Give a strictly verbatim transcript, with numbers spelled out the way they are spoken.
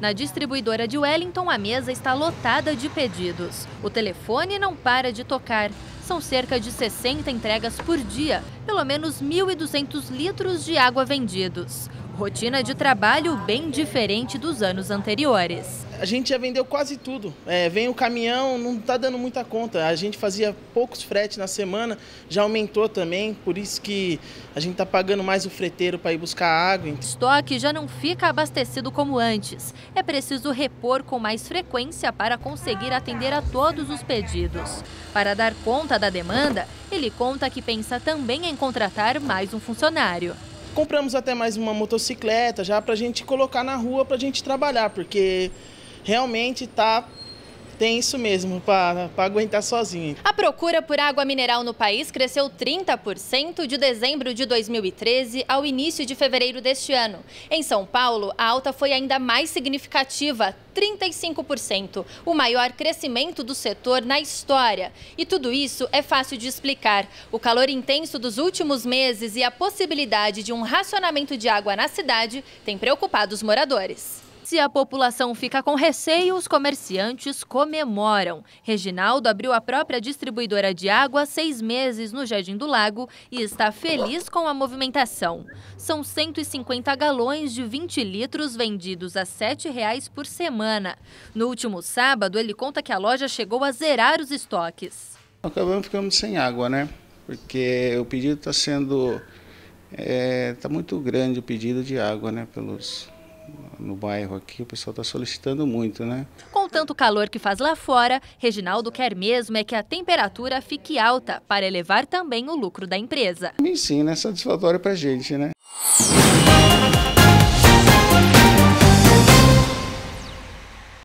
Na distribuidora de Wellington, a mesa está lotada de pedidos. O telefone não para de tocar. São cerca de sessenta entregas por dia, pelo menos mil e duzentos litros de água vendidos. Rotina de trabalho bem diferente dos anos anteriores. A gente já vendeu quase tudo. É, vem o caminhão, não está dando muita conta. A gente fazia poucos fretes na semana, já aumentou também, por isso que a gente está pagando mais o freteiro para ir buscar água. O estoque já não fica abastecido como antes. É preciso repor com mais frequência para conseguir atender a todos os pedidos. Para dar conta da demanda, ele conta que pensa também em contratar mais um funcionário. Compramos até mais uma motocicleta já para a gente colocar na rua para a gente trabalhar, porque realmente tá tenso mesmo para aguentar sozinho. A procura por água mineral no país cresceu trinta por cento de dezembro de dois mil e treze ao início de fevereiro deste ano. Em São Paulo, a alta foi ainda mais significativa, trinta e cinco por cento, o maior crescimento do setor na história. E tudo isso é fácil de explicar. O calor intenso dos últimos meses e a possibilidade de um racionamento de água na cidade tem preocupado os moradores. Se a população fica com receio, os comerciantes comemoram. Reginaldo abriu a própria distribuidora de água há seis meses no Jardim do Lago e está feliz com a movimentação. São cento e cinquenta galões de vinte litros vendidos a sete reais por semana. No último sábado, ele conta que a loja chegou a zerar os estoques. Acabamos ficando sem água, né? Porque o pedido está sendo... É, tá muito grande o pedido de água, né? Pelos... No bairro aqui, o pessoal está solicitando muito, né? Com tanto calor que faz lá fora, Reginaldo quer mesmo é que a temperatura fique alta para elevar também o lucro da empresa. Sim, é satisfatório para a gente, né?